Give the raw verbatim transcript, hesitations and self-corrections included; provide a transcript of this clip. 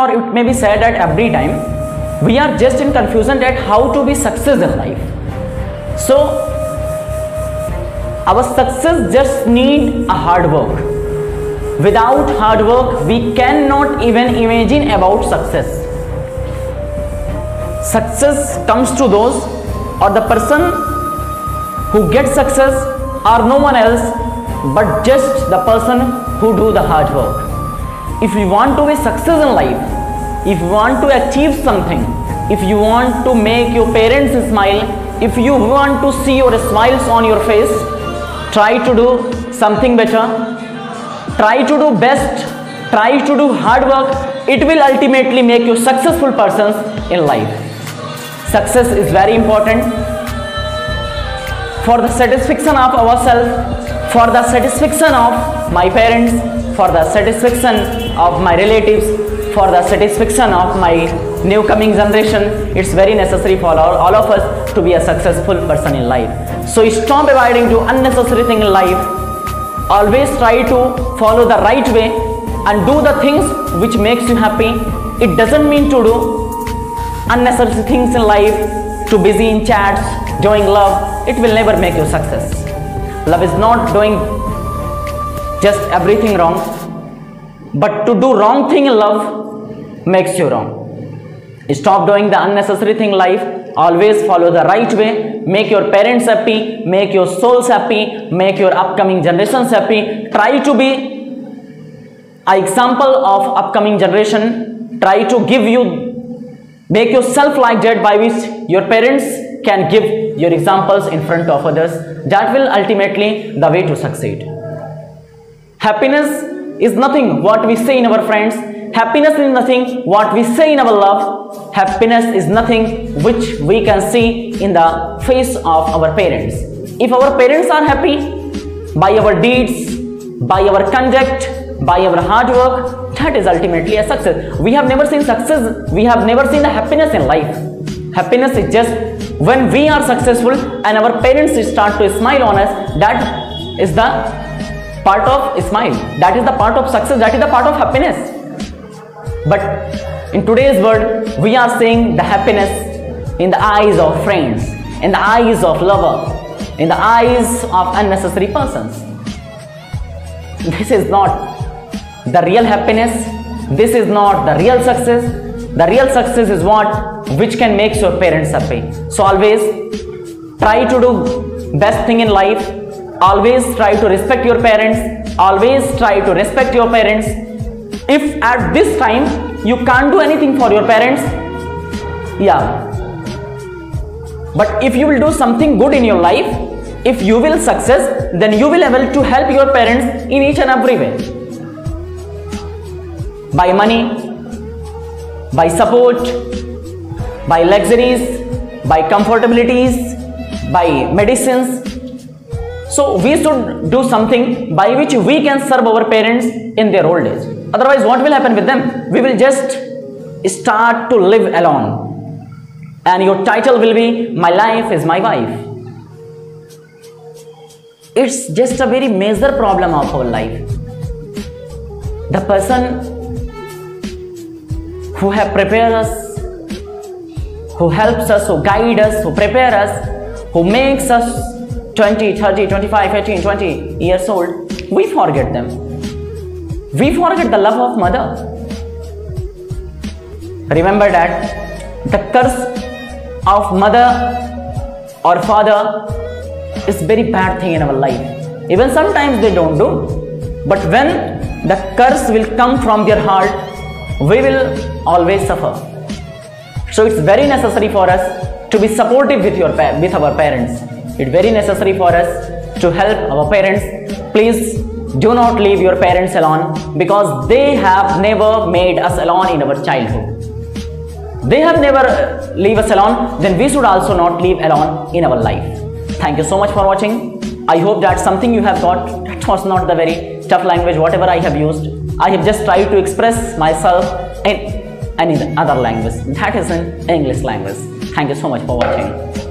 or it may be said at every time, we are just in confusion at how to be success in life. So our success just need a hard work. Without hard work, we cannot even imagine about success. Success comes to those, or the person who gets success are no one else but just the person who do the hard work. If you want to be success in life, if you want to achieve something, if you want to make your parents smile, if you want to see your smiles on your face, try to do something better, try to do best, try to do hard work. It will ultimately make you successful persons in life. Success is very important for the satisfaction of ourselves, for the satisfaction of my parents, for the satisfaction of my relatives, for the satisfaction of my new coming generation. It's very necessary for all, all of us to be a successful person in life. So stop abiding to unnecessary things in life. Always try to follow the right way and do the things which makes you happy. It doesn't mean to do unnecessary things in life, too busy in chats, doing love. It will never make you success. Love is not doing just everything wrong, but to do wrong thing in love makes you wrong. Stop doing the unnecessary thing in life. Always follow the right way. Make your parents happy, make your souls happy, make your upcoming generations happy. Try to be an example of upcoming generation. Try to give you, make yourself like that by which your parents can give your examples in front of others. That will ultimately the way to succeed. Happiness is nothing what we say in our friends. Happiness is nothing what we say in our love. Happiness is nothing which we can see in the face of our parents. If our parents are happy, by our deeds, by our conduct, by our hard work, that is ultimately a success. We have never seen success, we have never seen the happiness in life. Happiness is just when we are successful and our parents start to smile on us. That is the part of smile, that is the part of success, that is the part of happiness. But in today's world, we are seeing the happiness in the eyes of friends, in the eyes of lovers, in the eyes of unnecessary persons. This is not the real happiness. This is not the real success. The real success is what which can make your parents happy. So always try to do best thing in life. Always try to respect your parents. Always try to respect your parents. If at this time you can't do anything for your parents, yeah. But if you will do something good in your life, if you will success, then you will able to help your parents in each and every way. By money, by support, by luxuries, by comfortabilities, by medicines. So we should do something by which we can serve our parents in their old age. Otherwise, what will happen with them? We will just start to live alone. And your title will be, "My life is my wife." It's just a very major problem of our life. The person who have prepared us, who helps us, who guide us, who prepare us, who makes us twenty, thirty, twenty-five, eighteen, twenty years old, we forget them. We forget the love of mother. Remember that the curse of mother or father is very bad thing in our life. Even sometimes they don't do, but when the curse will come from their heart, we will always suffer. So it's very necessary for us to be supportive with your with our parents. It's very necessary for us to help our parents. Please do not leave your parents alone, because they have never made us alone in our childhood. They have never leave us alone, then we should also not leave alone in our life. Thank you so much for watching. I hope that something you have got. That was not the very tough language whatever I have used. I have just tried to express myself in any other language, that is in English language. Thank you so much for watching.